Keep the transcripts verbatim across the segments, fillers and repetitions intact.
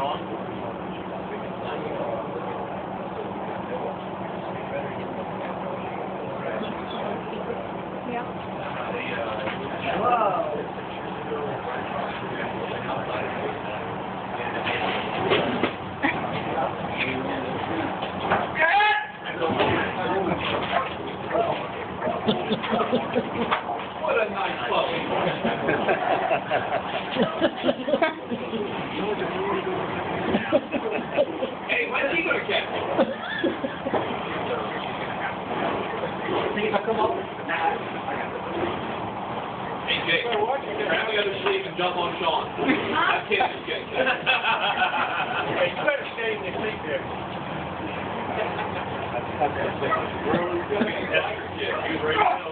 What a nice puppy. Hey, when's he gonna catch me? Think if I come up? Nah. Hey, Jake, grab the other sleeve and jump on Sean. I'm kidding, Jake. Hey, you better stay in your seat there. Where are we going? Yeah, he was right now.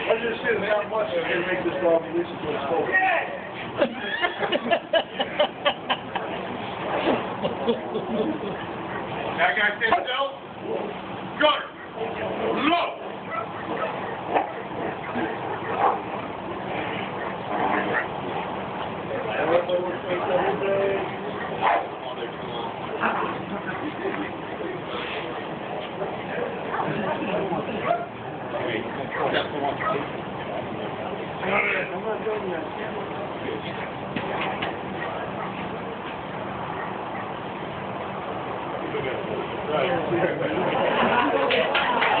I just said how much I can make this dog listen to his story. That guy said, no, gutter, no. I don't know what's going on today. I'm not doing that. Right.